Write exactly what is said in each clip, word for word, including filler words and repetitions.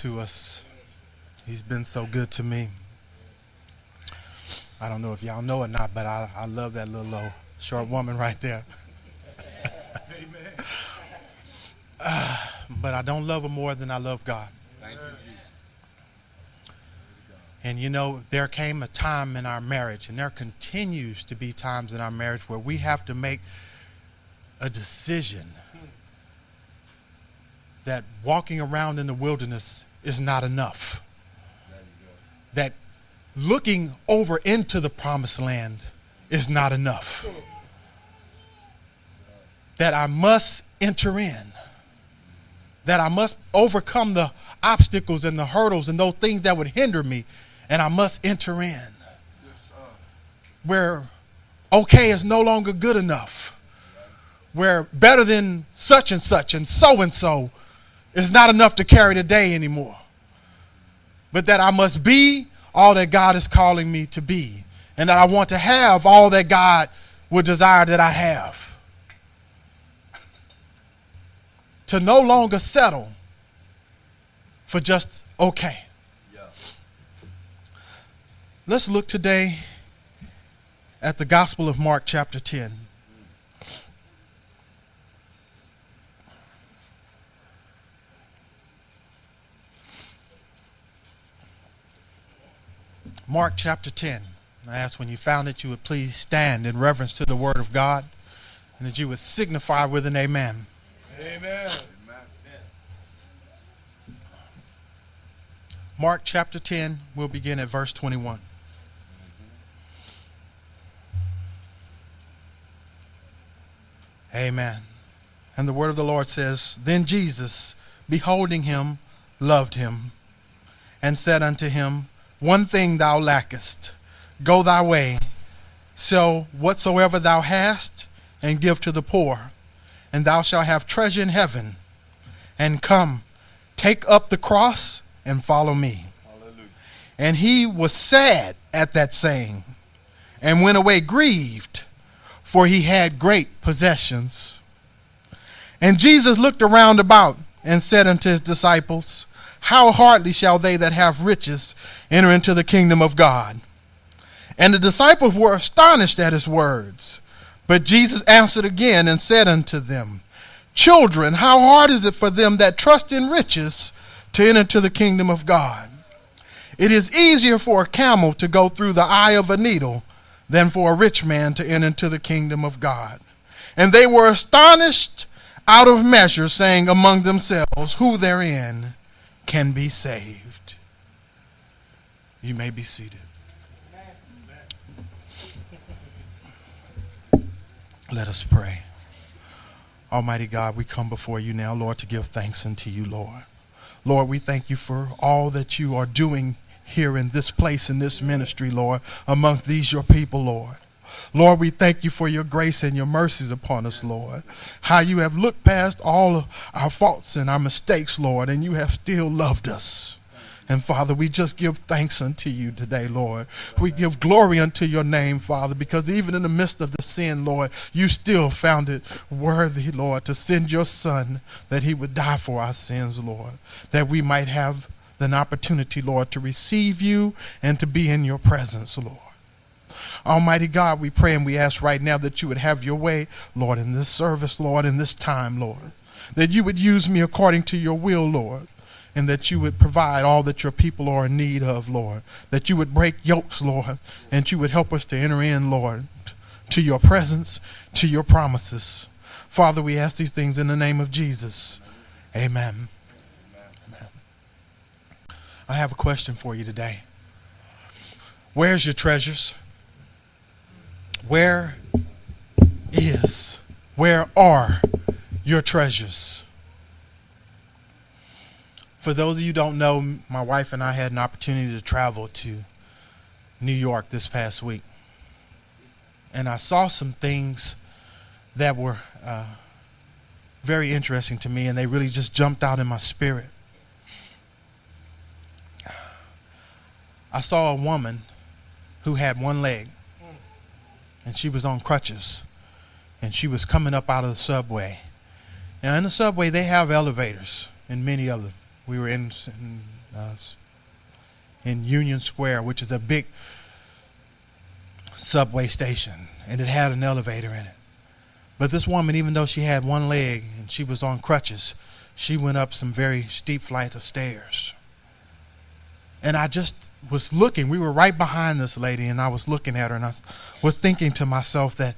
to us. He's been so good to me. I don't know if y'all know or not, but I, I love that little old short woman right there. Amen. Uh, but I don't love her more than I love God. Thank you, Jesus. And you know, there came a time in our marriage, and there continues to be times in our marriage where we have to make a decision that walking around in the wilderness is not enough. That looking over into the promised land is not enough. That I must enter in. That I must overcome the obstacles and the hurdles and those things that would hinder me, and I must enter in. Yes, sir. Where okay is no longer good enough. Where better than such and such and so and so is not enough to carry the day anymore. But that I must be all that God is calling me to be, and that I want to have all that God would desire that I have. To no longer settle for just okay. Yeah. Let's look today at the Gospel of Mark chapter ten. Mark chapter ten. I ask when you found it, you would please stand in reverence to the Word of God, and that you would signify with an amen. Amen. Mark chapter ten, we'll begin at verse twenty-one. Amen. And the word of the Lord says, Then Jesus, beholding him, loved him, and said unto him, One thing thou lackest. Go thy way, sell whatsoever thou hast, and give to the poor, and thou shalt have treasure in heaven. And come, take up the cross, and follow me. Hallelujah. And he was sad at that saying, and went away grieved, for he had great possessions. And Jesus looked around about, and said unto his disciples, How hardly shall they that have riches enter into the kingdom of God? And the disciples were astonished at his words. But Jesus answered again and said unto them, Children, how hard is it for them that trust in riches to enter into the kingdom of God? It is easier for a camel to go through the eye of a needle than for a rich man to enter into the kingdom of God. And they were astonished out of measure, saying among themselves, Who therein can be saved? You may be seated. Let us pray. Almighty God, we come before you now, Lord, to give thanks unto you, Lord. Lord, we thank you for all that you are doing here in this place, in this ministry, Lord, among these your people, Lord. Lord, we thank you for your grace and your mercies upon us, Lord. How you have looked past all of our faults and our mistakes, Lord, and you have still loved us. And, Father, we just give thanks unto you today, Lord. We give glory unto your name, Father, because even in the midst of the sin, Lord, you still found it worthy, Lord, to send your Son, that he would die for our sins, Lord, that we might have an opportunity, Lord, to receive you and to be in your presence, Lord. Almighty God, we pray and we ask right now that you would have your way, Lord, in this service, Lord, in this time, Lord, that you would use me according to your will, Lord, and that you would provide all that your people are in need of, Lord, that you would break yokes, Lord, and you would help us to enter in, Lord, to your presence, to your promises. Father, we ask these things in the name of Jesus. Amen. Amen. I have a question for you today. Where's your treasures? Where is, where are your treasures? For those of you who don't know, my wife and I had an opportunity to travel to New York this past week. And I saw some things that were uh, very interesting to me, and they really just jumped out in my spirit. I saw a woman who had one leg, and she was on crutches, and she was coming up out of the subway. Now, in the subway, they have elevators in many of them. we were in in, uh, in Union Square, which is a big subway station, and it had an elevator in it. But this woman, even though she had one leg and she was on crutches, she went up some very steep flight of stairs. And I just was looking. We were right behind this lady, and I was looking at her, and I was thinking to myself that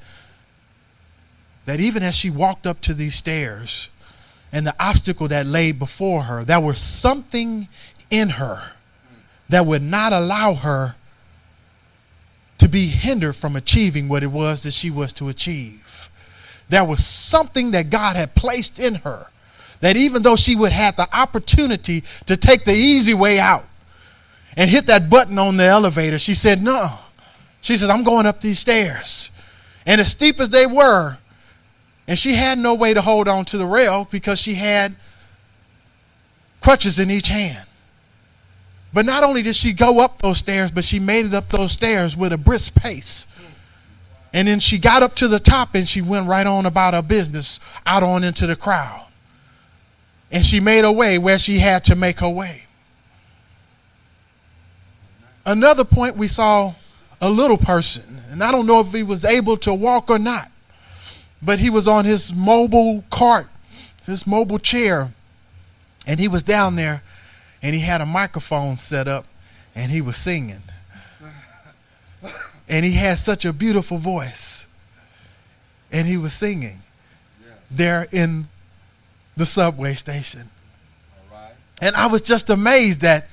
that even as she walked up to these stairs and the obstacle that lay before her, there was something in her that would not allow her to be hindered from achieving what it was that she was to achieve. There was something that God had placed in her that even though she would have the opportunity to take the easy way out and hit that button on the elevator, she said, no. She said, I'm going up these stairs. And as steep as they were, and she had no way to hold on to the rail because she had crutches in each hand. But not only did she go up those stairs, but she made it up those stairs with a brisk pace. And then she got up to the top and she went right on about her business, out on into the crowd. And she made her way where she had to make her way. Another point, we saw a little person, and I don't know if he was able to walk or not, but he was on his mobile cart, his mobile chair, and he was down there, and he had a microphone set up, and he was singing. And he had such a beautiful voice, and he was singing there in the subway station. And I was just amazed that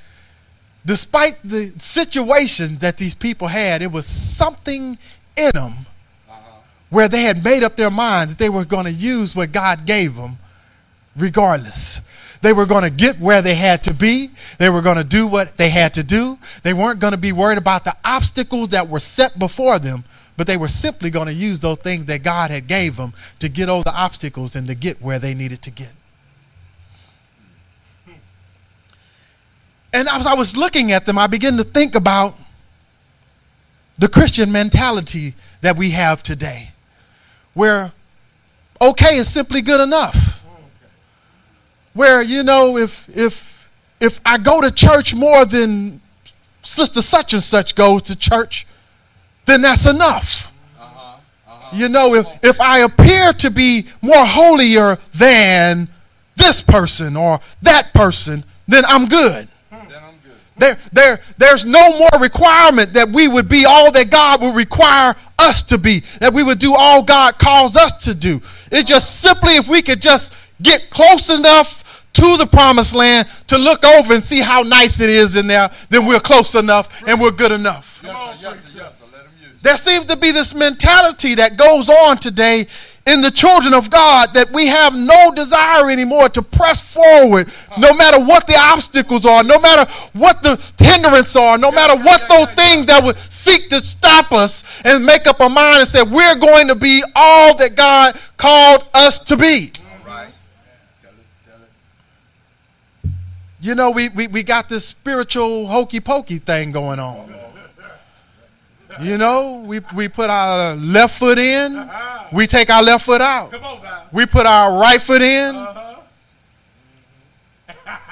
despite the situation that these people had, it was something in them where they had made up their minds that they were going to use what God gave them regardless. They were going to get where they had to be. They were going to do what they had to do. They weren't going to be worried about the obstacles that were set before them, but they were simply going to use those things that God had gave them to get over the obstacles and to get where they needed to get. And as I was looking at them, I began to think about the Christian mentality that we have today, where okay is simply good enough. Where, you know, if, if, if I go to church more than sister such and such goes to church, then that's enough. Uh-huh, uh-huh. You know, if, if I appear to be more holier than this person or that person, then I'm good. There, there, there's no more requirement that we would be all that God would require us to be, that we would do all God calls us to do. It's just simply if we could just get close enough to the promised land to look over and see how nice it is in there, then we're close enough and we're good enough. Yes, sir, yes, sir, yes, sir. Let him use it. There seems to be this mentality that goes on today in the children of God, that we have no desire anymore to press forward, no matter what the obstacles are, no matter what the hindrances are, no matter what those things that would seek to stop us, and make up our mind and say, we're going to be all that God called us to be. All right. Tell it, tell it. You know, we, we, we got this spiritual hokey pokey thing going on. You know, we, we put our left foot in, we take our left foot out. We put our right foot in,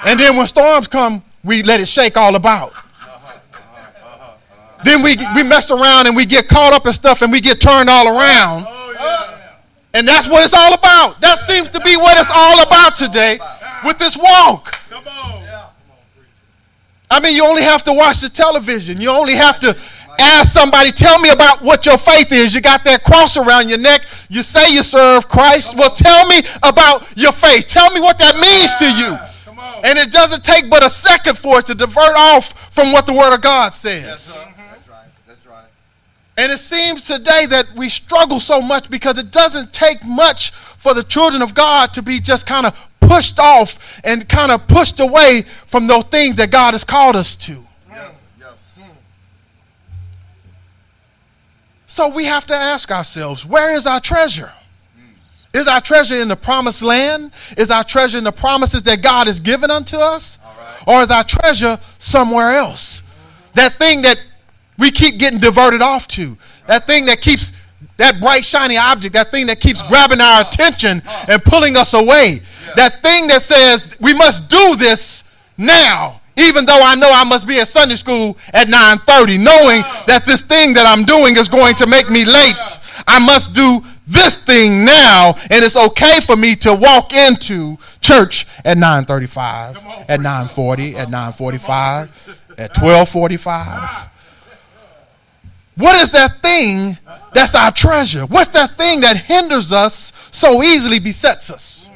and then when storms come, we let it shake all about. Then we, we mess around and we get caught up in stuff and we get turned all around. And that's what it's all about. That seems to be what it's all about today with this walk. I mean, you only have to watch the television. You only have to ask somebody, tell me about what your faith is. You got that cross around your neck. You say you serve Christ. Well, tell me about your faith. Tell me what that means to you. And it doesn't take but a second for it to divert off from what the Word of God says. Yes, mm-hmm. That's right. That's right. And it seems today that we struggle so much because it doesn't take much for the children of God to be just kind of pushed off and kind of pushed away from those things that God has called us to. So we have to ask ourselves, where is our treasure? Is our treasure in the promised land? Is our treasure in the promises that God has given unto us? Or is our treasure somewhere else? That thing that we keep getting diverted off to. That thing that keeps, that bright shiny object, that thing that keeps grabbing our attention and pulling us away. That thing that says we must do this now, even though I know I must be at Sunday school at nine thirty, knowing that this thing that I'm doing is going to make me late. I must do this thing now, and it's okay for me to walk into church at nine thirty-five, at nine forty, at nine forty-five, at twelve forty-five. What is that thing that's our treasure? What's that thing that hinders us so easily, besets us?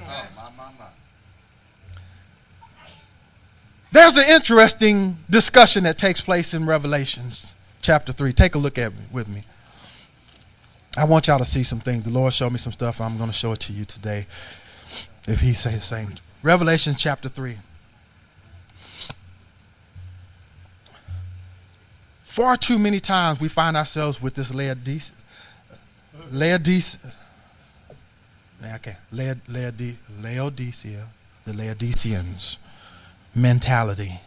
There's an interesting discussion that takes place in Revelations chapter three. Take a look at me, with me. I want y'all to see some things. The Lord showed me some stuff. I'm going to show it to you today if he says the same. Revelation chapter three. Far too many times we find ourselves with this Laodice. Laodice. Okay. Laodice, Laodicea. The Laodiceans mentality.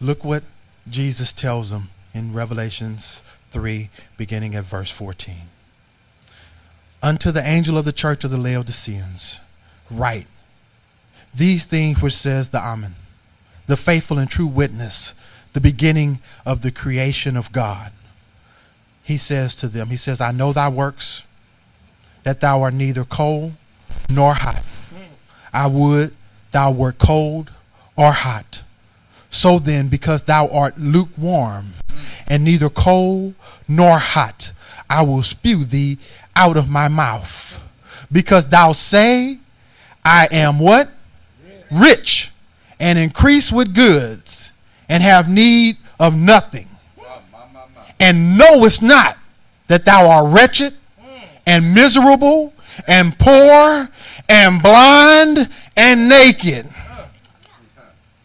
Look what Jesus tells them in Revelations three, beginning at verse fourteen. Unto the angel of the church of the Laodiceans write, these things which says the Amen, the faithful and true witness, the beginning of the creation of God. He says to them, he says, I know thy works, that thou art neither cold nor hot. I would thou wert cold or hot. So then, because thou art lukewarm, and neither cold nor hot, I will spew thee out of my mouth. Because thou say, I am what? Rich, and increase with goods, and have need of nothing. And knowest not that thou art wretched, and miserable, and poor, and blind, and naked.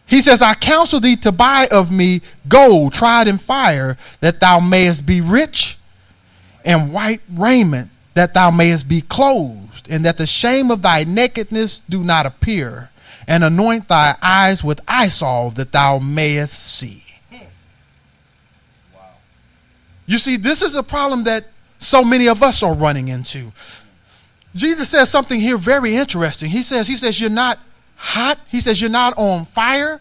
He says, I counsel thee to buy of me gold tried in fire, that thou mayest be rich, and white raiment, that thou mayest be clothed, and that the shame of thy nakedness do not appear, and anoint thy eyes with eye salve, that thou mayest see. Wow. You see, this is a problem that so many of us are running into. Jesus says something here very interesting. He says, he says, you're not hot. He says, you're not on fire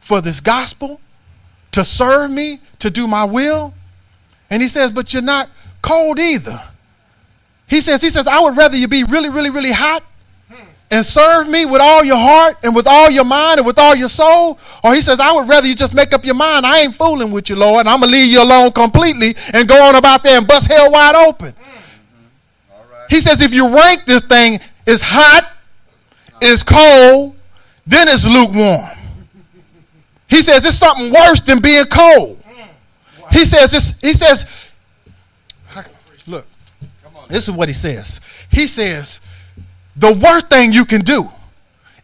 for this gospel, to serve me, to do my will. And he says, but you're not cold either. He says, he says, I would rather you be really, really, really hot and serve me with all your heart and with all your mind and with all your soul. Or he says, I would rather you just make up your mind. I ain't fooling with you, Lord. And I'm going to leave you alone completely and go on about there and bust hell wide open. Mm-hmm. All right. He says, if you rank this thing, it's hot, it's cold, then it's lukewarm. He says it's something worse than being cold. He says this, he says, look, this is what he says. He says, the worst thing you can do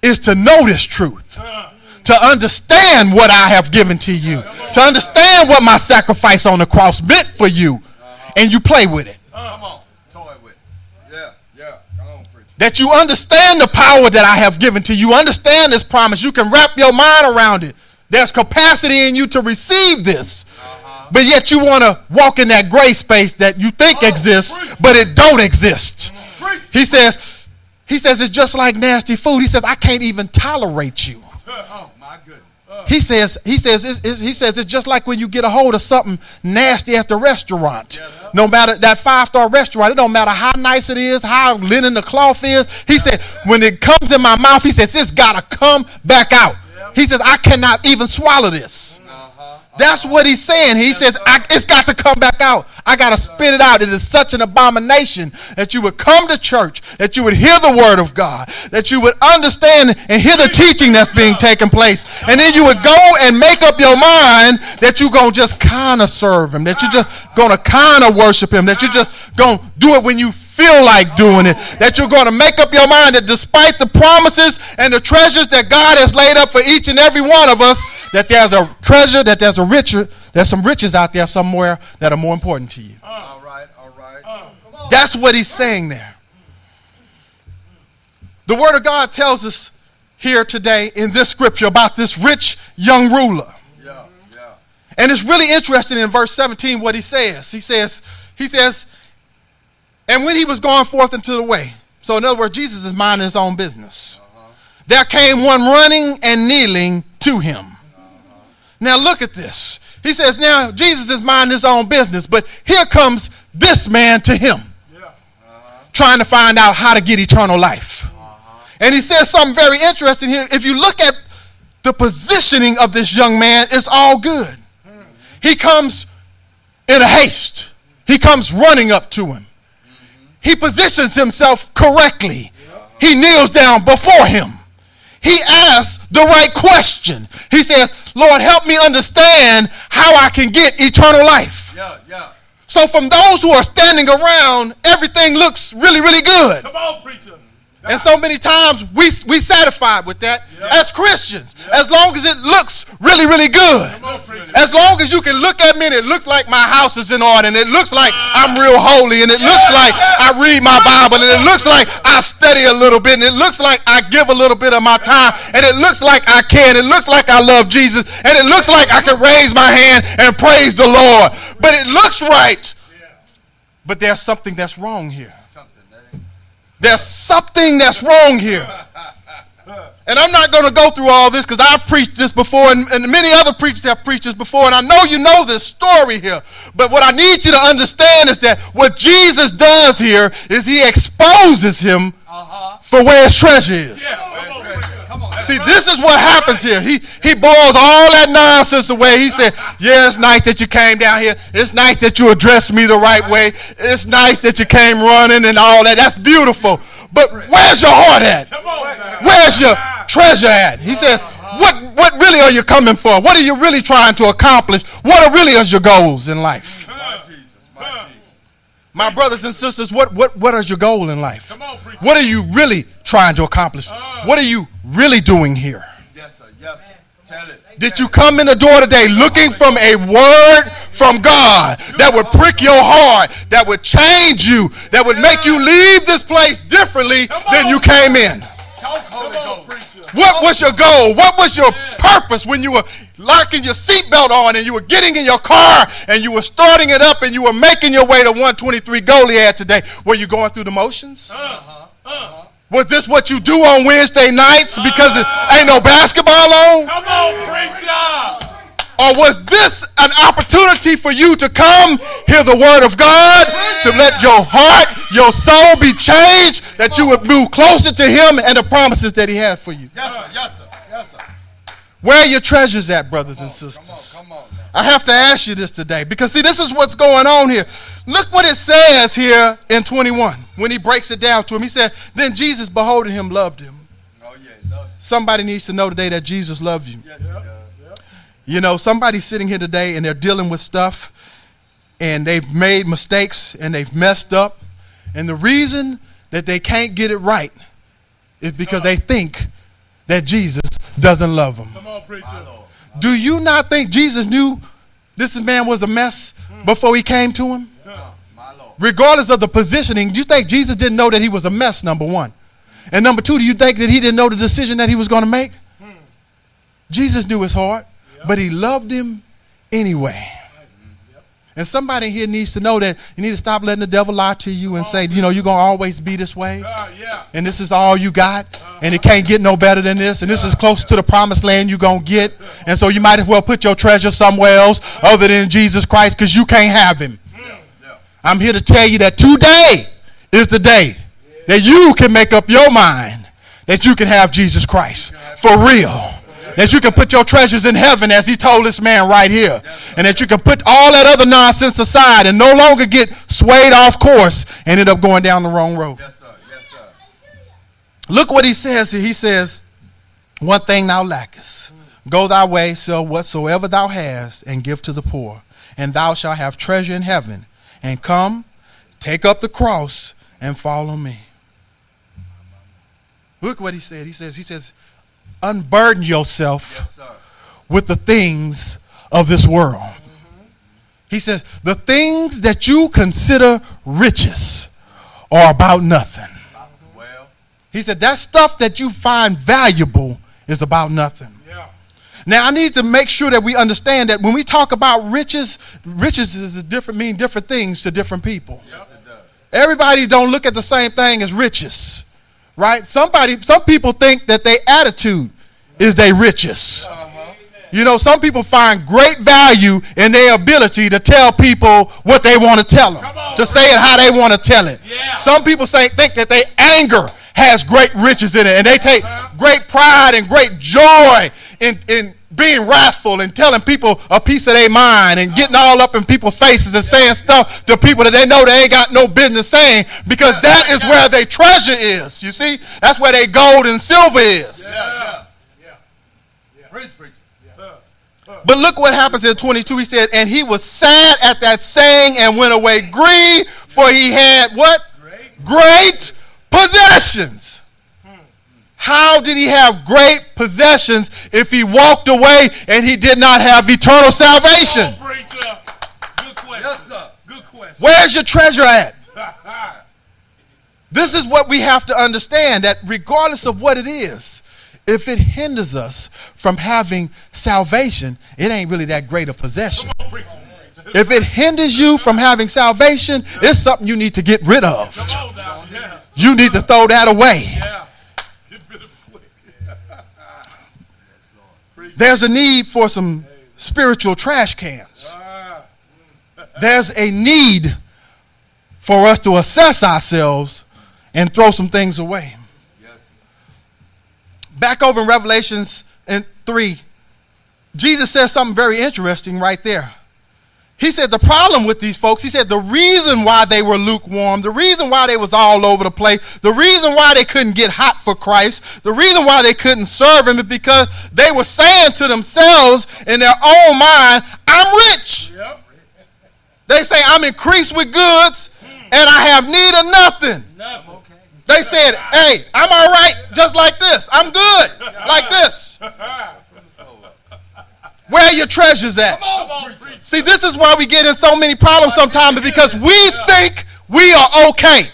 is to know this truth, to understand what I have given to you, to understand what my sacrifice on the cross meant for you, and you play with it. Come on. That you understand the power that I have given to you. Understand this promise. You can wrap your mind around it. There's capacity in you to receive this. Uh-huh. But yet you want to walk in that gray space that you think oh, exists, free. But it don't exist. Free. He says, he says it's just like nasty food. He says, I can't even tolerate you. Oh, my goodness. Oh. He says, he says, it, it, he says it's just like when you get a hold of something nasty at the restaurant. Yeah. No matter that five-star restaurant, it don't matter how nice it is, how linen the cloth is. He said, when it comes in my mouth, he says, it's got to come back out. Yep. He says, I cannot even swallow this. Uh-huh. That's what he's saying. He yes, says, I, it's got to come back out. I got to spit it out. It is such an abomination that you would come to church, that you would hear the word of God, that you would understand and hear the teaching that's being taken place. And then you would go and make up your mind that you're going to just kind of serve him, that you're just going to kind of worship him, that you're just going to do it when you feel like doing it, that you're going to make up your mind that despite the promises and the treasures that God has laid up for each and every one of us, that there's a treasure, that there's a richer. There's some riches out there somewhere that are more important to you. All right, all right. That's what he's saying there. The word of God tells us here today in this scripture about this rich young ruler. Yeah, yeah. And it's really interesting in verse seventeen what he says. He says, he says, and when he was going forth into the way. So in other words, Jesus is minding his own business. Uh-huh. there came one running and kneeling to him. Now look at this. He says, now Jesus is minding his own business, but here comes this man to him, yeah. uh-huh. trying to find out how to get eternal life. Uh-huh. And he says something very interesting here. If you look at the positioning of this young man, it's all good. Mm-hmm. He comes in a haste. He comes running up to him. Mm-hmm. He positions himself correctly. Yeah. He kneels down before him. He asks the right question. He says, Lord, help me understand how I can get eternal life. Yeah, yeah. So from those who are standing around, everything looks really, really good. Come on, preacher. God. And so many times we, we satisfied with that yeah. as Christians. Yeah. As long as it looks really, really good. Come on, preacher. As long as you can look at me and it looks like my house is in order and it looks like ah. I'm real holy and it yeah, looks like yeah. I read my Bible and it looks like I study a little bit and it looks like I give a little bit of my time and it looks like I can. It looks like I love Jesus and it looks like I can raise my hand and praise the Lord. But it looks right. Yeah. But there's something that's wrong here. There's something that's wrong here. And I'm not going to go through all this because I've preached this before and, and many other preachers have preached this before. And I know you know this story here. But what I need you to understand is that what Jesus does here is he exposes him uh-huh. for where his treasure is. Yeah, where his treasure. See, this is what happens here. He he boils all that nonsense away. He said, yeah, it's nice that you came down here. It's nice that you addressed me the right way. It's nice that you came running and all that. That's beautiful. But where's your heart at? Where's your treasure at? He says, what, what really are you coming for? What are you really trying to accomplish? What are really is your goals in life? My brothers and sisters, what, what, what is your goal in life? Come on, preacher. What are you really trying to accomplish? Uh, what are you really doing here? Yes, sir. Yes, sir. Tell it. Did you come in the door today looking from a word from God that would prick your heart, that would change you, that would make you leave this place differently than you came in? What was your goal? What was your purpose when you were locking your seatbelt on and you were getting in your car and you were starting it up and you were making your way to one twenty-three Goliad today? Were you going through the motions? Uh-huh. Uh-huh. Was this what you do on Wednesday nights because it ain't no basketball on? Come on, preacher. Or was this an opportunity for you to come hear the word of God, to let your heart, your soul be changed, that you would move closer to him and the promises that he has for you? Yes, sir. Yes, sir. Yes, sir. Where are your treasures at, brothers and sisters? Come on, come on, I have to ask you this today because, see, this is what's going on here. Look what it says here in twenty-one when he breaks it down to him. He said, then Jesus, beholding him, loved him. Oh, yeah, he loved him. Somebody needs to know today that Jesus loved you. Yes, yeah. You know, somebody's sitting here today and they're dealing with stuff and they've made mistakes and they've messed up. And the reason that they can't get it right is because they think that Jesus doesn't love them. Come on, preacher. Do you not think Jesus knew this man was a mess before he came to him? Regardless of the positioning, do you think Jesus didn't know that he was a mess, number one? And number two, do you think that he didn't know the decision that he was going to make? Jesus knew his heart. But he loved him anyway. And somebody here needs to know that you need to stop letting the devil lie to you and say, you know, you're going to always be this way. And this is all you got. And it can't get no better than this. And this is close to the promised land you're going to get. And so you might as well put your treasure somewhere else other than Jesus Christ because you can't have him. I'm here to tell you that today is the day that you can make up your mind that you can have Jesus Christ for real. That you can put your treasures in heaven, as he told this man right here. And that you can put all that other nonsense aside and no longer get swayed off course and end up going down the wrong road. Yes, sir. Yes, sir. Look what he says here. He says, one thing thou lackest. Go thy way, sell whatsoever thou hast, and give to the poor. And thou shalt have treasure in heaven. And come, take up the cross, and follow me. Look what he said. He says, he says, unburden yourself yes, with the things of this world. Mm-hmm. He says, the things that you consider riches are about nothing. Well. He said, that stuff that you find valuable is about nothing. Yeah. Now, I need to make sure that we understand that when we talk about riches, riches is a different, mean different things to different people. Yes, it does. Everybody don't look at the same thing as riches. right? Somebody, some people think that their attitude is their riches. You know, some people find great value in their ability to tell people what they want to tell them, on, to say it how they want to tell it. Yeah. Some people say, think that their anger has great riches in it, and they take great pride and great joy in, in being wrathful and telling people a piece of their mind and getting all up in people's faces and saying stuff to people that they know they ain't got no business saying, because that is where their treasure is. You see, that's where their gold and silver is. Yeah. Yeah. Yeah. Preach, preach. But look what happens in twenty-two. He said, and he was sad at that saying and went away grieved, for he had what? Great, great possessions. Hmm. How did he have great possessions if he walked away and he did not have eternal salvation? Come on, preacher. Good question. Yes, sir. Good question. Where's your treasure at? This is what we have to understand, that regardless of what it is, if it hinders us from having salvation, it ain't really that great a possession. If it hinders you from having salvation, it's something you need to get rid of. You need to throw that away. There's a need for some spiritual trash cans. There's a need for us to assess ourselves and throw some things away. Back over in Revelations in three, Jesus says something very interesting right there. He said the problem with these folks, he said the reason why they were lukewarm, the reason why they was all over the place, the reason why they couldn't get hot for Christ, the reason why they couldn't serve him is because they were saying to themselves in their own mind, I'm rich. Yep. They say, I'm increased with goods and I have need of nothing. Nothing. They said, hey, I'm all right just like this. I'm good like this. Where are your treasures at? See, this is why we get in so many problems sometimes, because we think we are okay.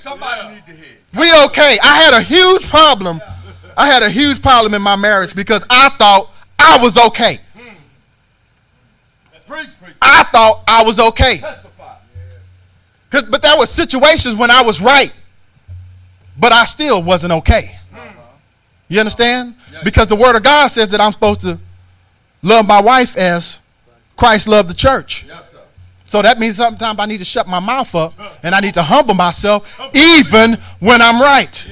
We okay. I had a huge problem. I had a huge problem in my marriage because I thought I was okay. I thought I was okay. But there were situations when I was right, but I still wasn't okay. You understand? Because the word of God says that I'm supposed to love my wife as Christ loved the church. So that means sometimes I need to shut my mouth up and I need to humble myself even when I'm right.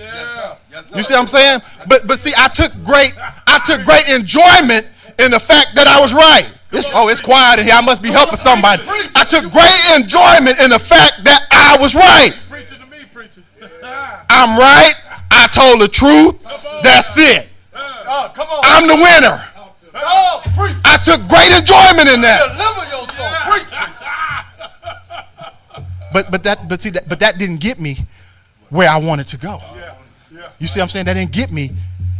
You see what I'm saying? But but see, I took great I took great enjoyment in the fact that I was right. It's, oh, it's quiet in here. I must be helping somebody. I took great enjoyment in the fact that I was right. I'm right. I told the truth. That's it. I'm the winner. I took great enjoyment in that. But but that but see that but that didn't get me where I wanted to go. You see what I'm saying? That didn't get me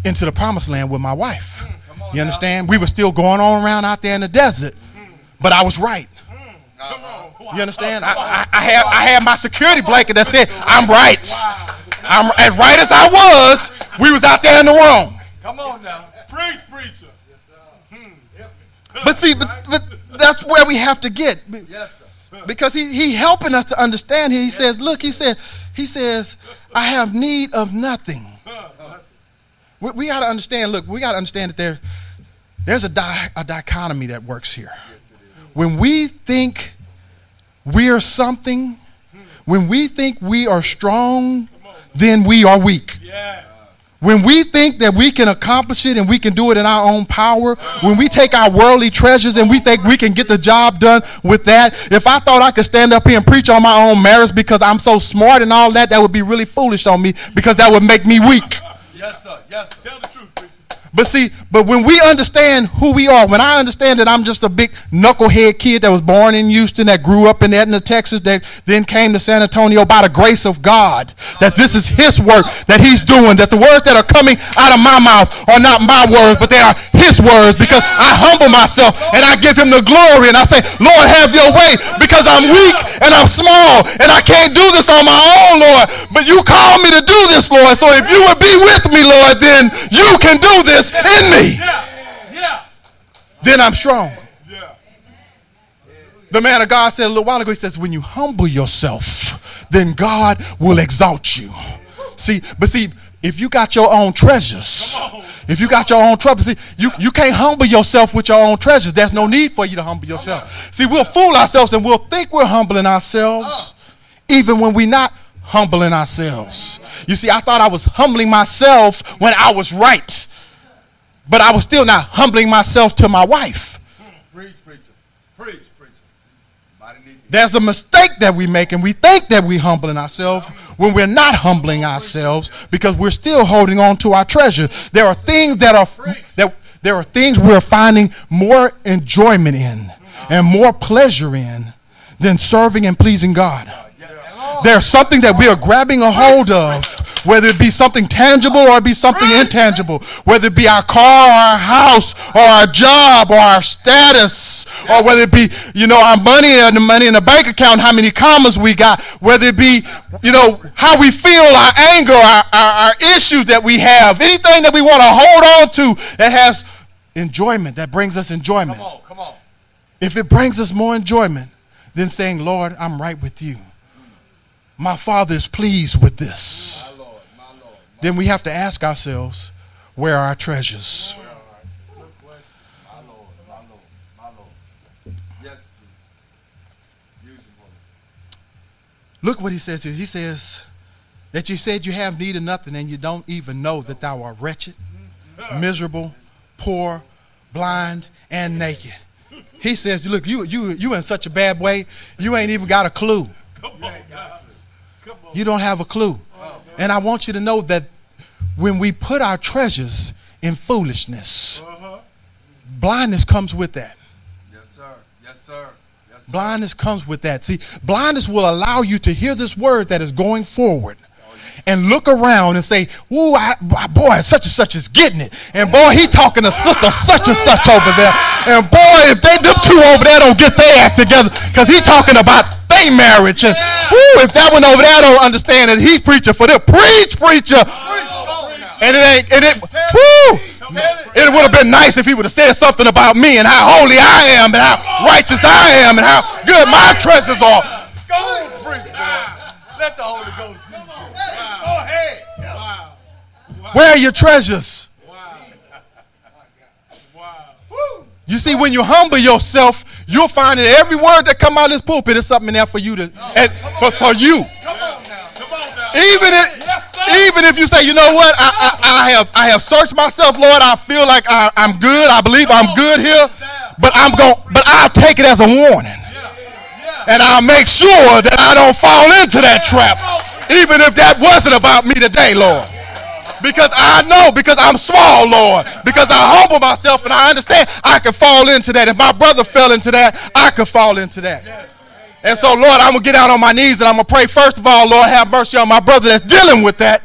into the promised land with my wife. You understand? We were still going on around out there in the desert, but I was right. You understand? I, I, I had I had my security blanket that said I'm right. I'm as right as I was. We was out there in the wrong. Come on now, preach, preacher. But see, but, but that's where we have to get, because he he helping us to understand here. He says, look, he said, he says, I have need of nothing. We, we got to understand. Look, we got to understand that there there's a di a dichotomy that works here. When we think we are something, when we think we are strong, then we are weak. Yes. When we think that we can accomplish it and we can do it in our own power, when we take our worldly treasures and we think we can get the job done with that, if I thought I could stand up here and preach on my own merits because I'm so smart and all that, that would be really foolish on me, because that would make me weak. Yes, sir. Yes, sir. Tell the truth. But see, but when we understand who we are, when I understand that I'm just a big knucklehead kid that was born in Houston, that grew up in Edna, Texas, that then came to San Antonio by the grace of God, that this is his work that he's doing, that the words that are coming out of my mouth are not my words, but they are his words, because I humble myself and I give him the glory and I say, Lord, have your way, because I'm weak and I'm small and I can't do this on my own, Lord, but you called me to do this, Lord, so if you would be with me, Lord, then you can do this in me. Yeah. Yeah. Then I'm strong. Yeah. The man of God said a little while ago, he says, when you humble yourself, then God will exalt you. See, but see, If you got your own treasures, if you got your own troubles, see, you, you can't humble yourself with your own treasures. There's no need for you to humble yourself. See, we'll fool ourselves and we'll think we're humbling ourselves even when we're not humbling ourselves. You see, I thought I was humbling myself when I was right, but I was still not humbling myself to my wife. Preach, preacher. Preach, preacher. There's a mistake that we make, and we think that we're humbling ourselves when we're not humbling ourselves, because we're still holding on to our treasure. There are things that are that there are things we're finding more enjoyment in and more pleasure in than serving and pleasing God. There's something that we are grabbing a hold of, whether it be something tangible or it be something intangible, whether it be our car or our house or our job or our status, or whether it be, you know, our money and the money in the bank account, how many commas we got, whether it be, you know, how we feel, our anger, our, our, our issues that we have, anything that we want to hold on to that has enjoyment, that brings us enjoyment. Come on, come on. If it brings us more enjoyment than saying, Lord, I'm right with you, my Father is pleased with this, my Lord, my Lord, my Lord, then we have to ask ourselves, where are our treasures? Look what he says here. He says that you said you have need of nothing, and you don't even know that thou art wretched, miserable, poor, blind, and naked. He says, look, you, you, you in such a bad way, you ain't even got a clue. You don't have a clue. And I want you to know that when we put our treasures in foolishness, uh-huh, blindness comes with that. Yes, sir. Yes, sir. Yes, sir. Blindness comes with that. See, blindness will allow you to hear this word that is going forward and look around and say, ooh, I, boy, such and such is getting it. And boy, he talking to sister such and such over there. And boy, if they, them two over there don't get their act together, because he's talking about they marriage. And ooh, if that one over there don't understand it, he's preaching for them. Preach, preacher. And it ain't, and it, woo, it would have been nice if he would have said something about me and how holy I am and how righteous I am and how good my treasures are. Go, preacher. Let the Holy Ghost. Where are your treasures? Wow. Wow. Woo. You see, when you humble yourself, you'll find that every word that come out of this pulpit is something in there for you to, no, and for, for you. Come on now. Come on now. Even if, yes, even if you say, you know what, I, I, I have I have searched myself, Lord. I feel like I, I'm good. I believe I'm good here, but I'm going. But I'll take it as a warning, yeah. Yeah. And I'll make sure that I don't fall into that trap, even if that wasn't about me today, Lord. Because I know, because I'm small, Lord, because I humble myself and I understand I can fall into that. If my brother fell into that, I could fall into that. And so, Lord, I'm going to get out on my knees and I'm going to pray, first of all, Lord, have mercy on my brother that's dealing with that.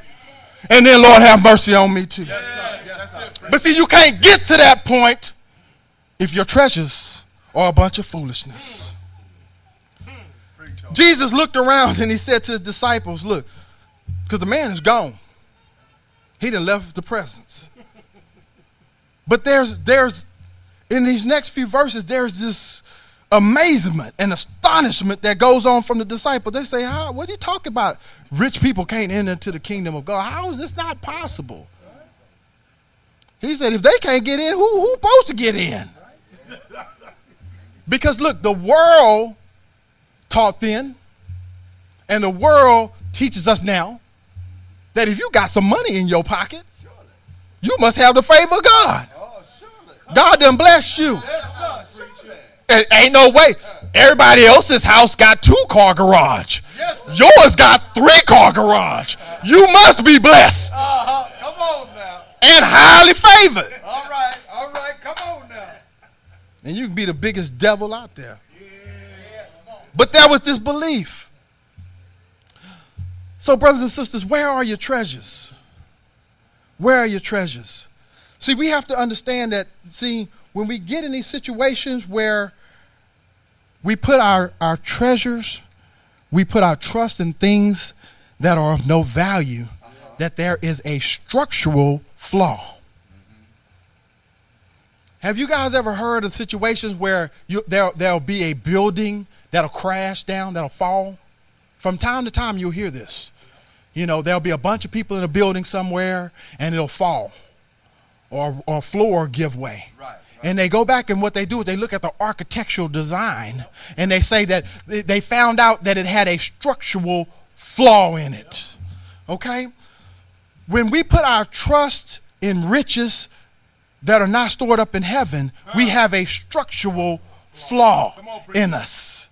And then, Lord, have mercy on me too. But see, you can't get to that point if your treasures are a bunch of foolishness. Jesus looked around and he said to his disciples, look, because the man is gone. He done left the presence. But there's, there's, in these next few verses, there's this amazement and astonishment that goes on from the disciples. They say, "How? What are you talking about? Rich people can't enter into the kingdom of God. How is this not possible?" He said, if they can't get in, who, who's supposed to get in? Because look, the world taught then, and the world teaches us now, that if you got some money in your pocket, you must have the favor of God. God done bless you. It ain't no way. Everybody else's house got two-car garage. Yours got three-car garage. You must be blessed. Come on now. And highly favored. All right, all right, come on now. And you can be the biggest devil out there. But there was this belief. So, brothers and sisters, where are your treasures? Where are your treasures? See, we have to understand that, see, when we get in these situations where we put our, our treasures, we put our trust in things that are of no value, uh-huh, that there is a structural flaw. Mm-hmm. Have you guys ever heard of situations where you, there, there'll be a building that'll crash down, that'll fall? From time to time, you'll hear this. You know, there'll be a bunch of people in a building somewhere, and it'll fall or, or floor give way. Right. And they go back, and what they do is they look at the architectural design, and they say that they found out that it had a structural flaw in it. Okay? When we put our trust in riches that are not stored up in heaven, we have a structural flaw in us.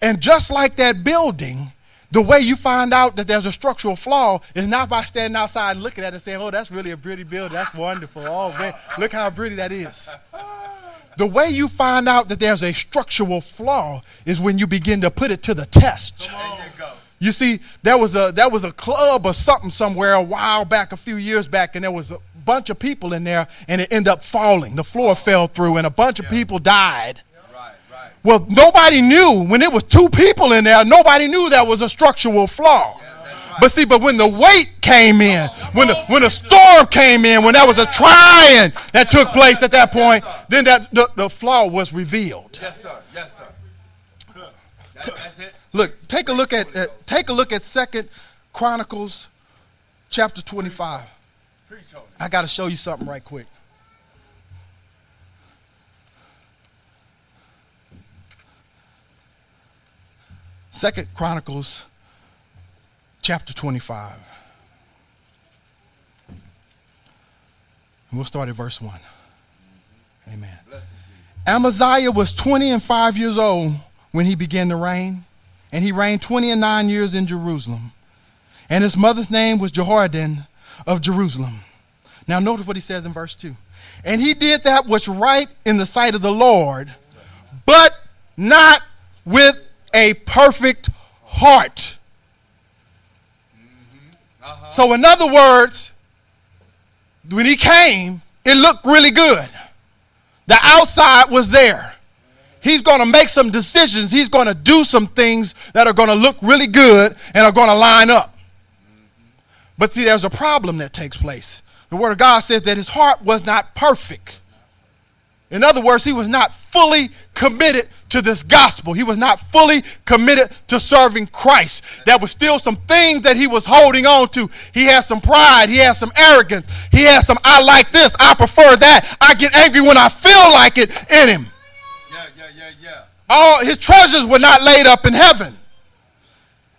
And just like that building, the way you find out that there's a structural flaw is not by standing outside and looking at it and saying, oh, that's really a pretty building. That's wonderful. Oh, man, look how pretty that is. The way you find out that there's a structural flaw is when you begin to put it to the test. You see, there was a, there was a club or something somewhere a while back, a few years back, and there was a bunch of people in there, and it ended up falling. The floor fell through, and a bunch of people died. Well, nobody knew. When it was two people in there, nobody knew that was a structural flaw. Yeah, right. But see, but when the weight came in, when the, when the storm came in, when there was a trying that took place at that point, then that, the, the flaw was revealed. Yes, sir. Yes, sir. That's, that's it. Look, take a look at, uh, take a look at Second Chronicles chapter twenty-five. I got to show you something right quick. Second Chronicles chapter twenty-five. We'll start at verse one. Amen. Amaziah was twenty and five years old when he began to reign, and he reigned twenty and nine years in Jerusalem. And his mother's name was Jehoiadan of Jerusalem. Now notice what he says in verse two. And he did that which right in the sight of the Lord, but not with a perfect heart. Mm-hmm. Uh-huh. So in other words, when he came, it looked really good. The outside was there. He's going to make some decisions. He's going to do some things that are going to look really good and are going to line up. Mm-hmm. But see, there's a problem that takes place. The Word of God says that his heart was not perfect. In other words, he was not fully committed to this gospel. He was not fully committed to serving Christ. There was still some things that he was holding on to. He had some pride. He had some arrogance. He had some, I like this. I prefer that. I get angry when I feel like it in him. Yeah, yeah, yeah, yeah. All his treasures were not laid up in heaven.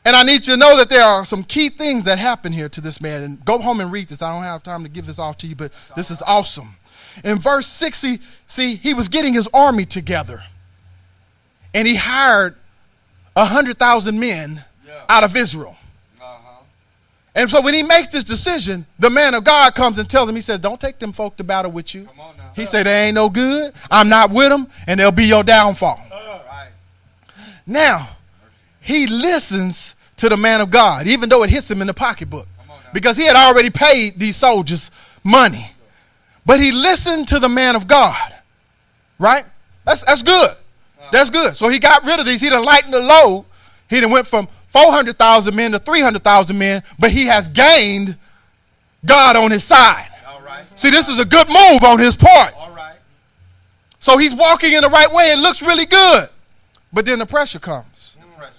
And I need you to know that there are some key things that happen here to this man. And go home and read this. I don't have time to give this off to you, but this is awesome. In verse six, he, see, he was getting his army together, and he hired one hundred thousand men yeah. out of Israel. Uh-huh. And so when he makes this decision, the man of God comes and tells him, he says, don't take them folk to battle with you. Come on now. He yeah. said, they ain't no good. I'm not with them, and they'll be your downfall. Uh-huh. Right. Now, he listens to the man of God, even though it hits him in the pocketbook, because he had already paid these soldiers money. But he listened to the man of God, right? That's, that's good. That's good. So he got rid of these. He done lightened the load. He done went from four hundred thousand men to three hundred thousand men, but he has gained God on his side. All right. See, this is a good move on his part. All right. So he's walking in the right way. It looks really good. But then the pressure comes. The pressure.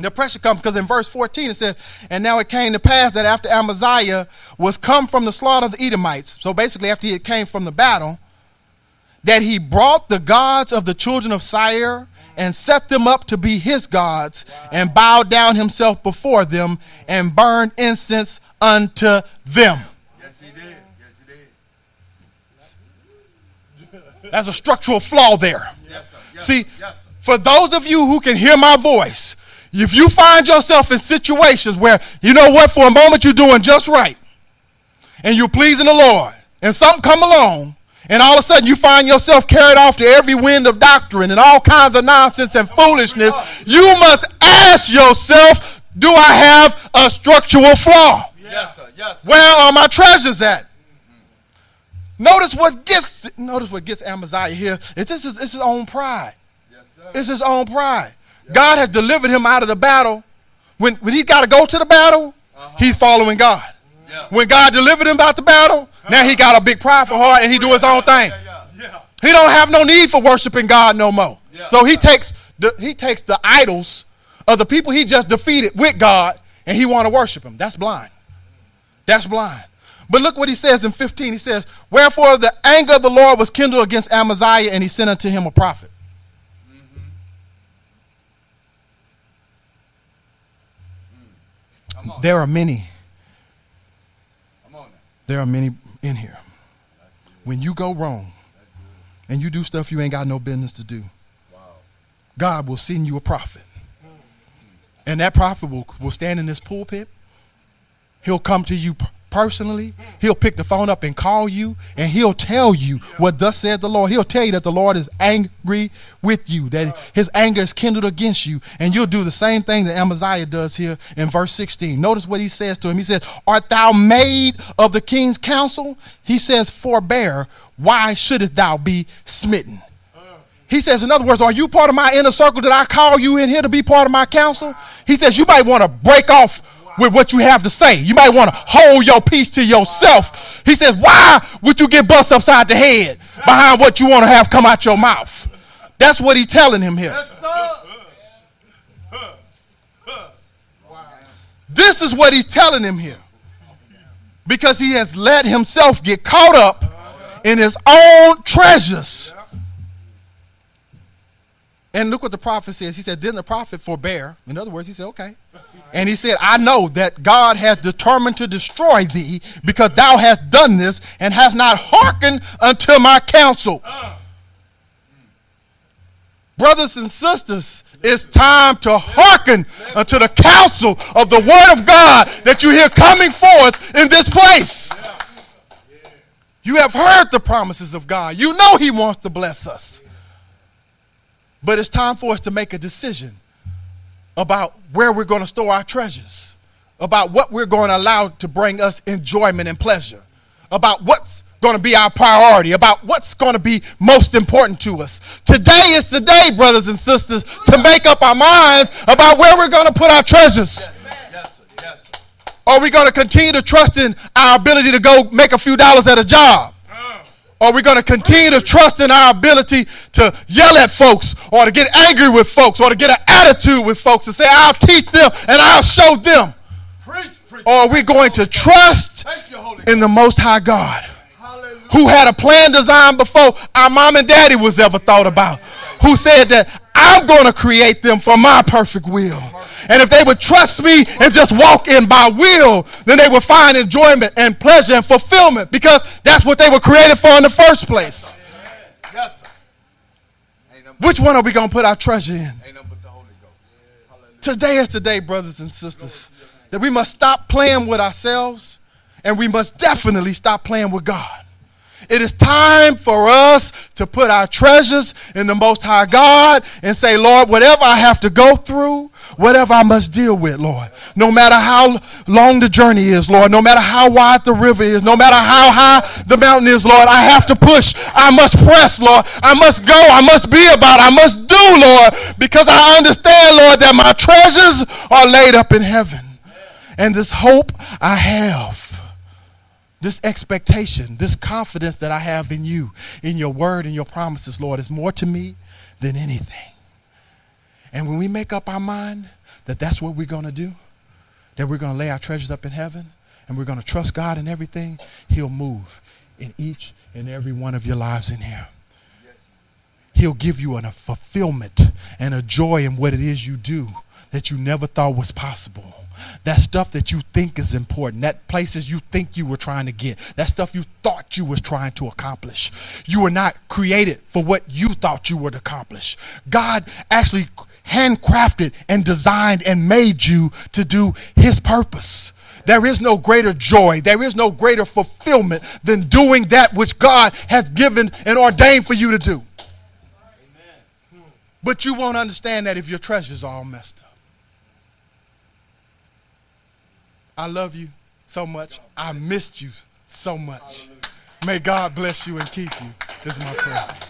The pressure comes because in verse fourteen it says, and now it came to pass that after Amaziah was come from the slaughter of the Edomites, so basically after he came from the battle, that he brought the gods of the children of Sire and set them up to be his gods, wow. and bowed down himself before them and burned incense unto them. Yes, he did. Yes, he did. That's a structural flaw there. Yes, sir. Yes, see, yes, sir. For those of you who can hear my voice, if you find yourself in situations where, you know what, for a moment you're doing just right and you're pleasing the Lord and something come along and all of a sudden you find yourself carried off to every wind of doctrine and all kinds of nonsense and foolishness, you must ask yourself, do I have a structural flaw? Yes, sir. Yes, sir. Where are my treasures at? Mm-hmm. Notice what gets, notice what gets Amaziah here. It's, it's, it's his own pride. Yes, sir. It's his own pride. God has delivered him out of the battle. When, when he's got to go to the battle, uh-huh. he's following God. Yeah. When God delivered him out the battle, now he got a big prideful heart and he do his own thing. Yeah, yeah, yeah. He don't have no need for worshiping God no more. Yeah, so he, yeah. takes the, he takes the idols of the people he just defeated with God, and he want to worship him. That's blind. That's blind. But look what he says in fifteen. He says, wherefore the anger of the Lord was kindled against Amaziah, and he sent unto him a prophet. Mm-hmm. Mm. There are many. There are many in here. When you go wrong and you do stuff you ain't got no business to do, wow, God will send you a prophet. And that prophet will, will stand in this pulpit. He'll come to you personally. He'll pick the phone up and call you, and he'll tell you what thus said the Lord. He'll tell you that the Lord is angry with you, that his anger is kindled against you. And you'll do the same thing that Amaziah does here in verse sixteen. Notice what he says to him. He says, art thou made of the king's counsel? He says, forbear, why shouldest thou be smitten? He says, in other words, are you part of my inner circle? Did I call you in here to be part of my counsel? He says, you might want to break off with what you have to say. You might want to hold your peace to yourself. He says, why would you get bust upside the head behind what you want to have come out your mouth? That's what he's telling him here. This is what he's telling him here, because he has let himself get caught up in his own treasures. And look what the prophet says. He said, then the prophet forbear. In other words, he said, okay. And he said, I know that God hath determined to destroy thee, because thou hast done this and hast not hearkened unto my counsel. Uh. Brothers and sisters, it's time to hearken unto the counsel of the word of God that you hear coming forth in this place. You have heard the promises of God. You know he wants to bless us. But it's time for us to make a decision about where we're going to store our treasures, about what we're going to allow to bring us enjoyment and pleasure, about what's going to be our priority, about what's going to be most important to us. Today is the day, brothers and sisters, to make up our minds about where we're going to put our treasures. Yes, sir. Yes, sir. Are we going to continue to trust in our ability to go make a few dollars at a job? Are we going to continue to trust in our ability to yell at folks, or to get angry with folks, or to get an attitude with folks and say, I'll teach them and I'll show them? Preach, preach. Or are we going to trust in the Most High God, who had a plan designed before our mom and daddy was ever thought about, who said that I'm going to create them for my perfect will? And if they would trust me and just walk in my will, then they would find enjoyment and pleasure and fulfillment, because that's what they were created for in the first place. Yes, sir. Which one are we going to put our treasure in? Today is the day, brothers and sisters, that we must stop playing with ourselves, and we must definitely stop playing with God. It is time for us to put our treasures in the Most High God and say, Lord, whatever I have to go through, whatever I must deal with, Lord, no matter how long the journey is, Lord, no matter how wide the river is, no matter how high the mountain is, Lord, I have to push. I must press, Lord. I must go. I must be about. I must do, Lord, because I understand, Lord, that my treasures are laid up in heaven. And this hope I have, this expectation, this confidence that I have in you, in your word and your promises, Lord, is more to me than anything. And when we make up our mind that that's what we're going to do, that we're going to lay our treasures up in heaven, and we're going to trust God in everything, he'll move in each and every one of your lives in here. He'll give you an, a fulfillment and a joy in what it is you do that you never thought was possible. That stuff that you think is important, that places you think you were trying to get, that stuff you thought you was trying to accomplish. You were not created for what you thought you were to accomplish. God actually handcrafted and designed and made you to do his purpose. There is no greater joy. There is no greater fulfillment than doing that which God has given and ordained for you to do. Amen. But you won't understand that if your treasures are all messed up. I love you so much. I missed you so much. May God bless you and keep you, is my prayer.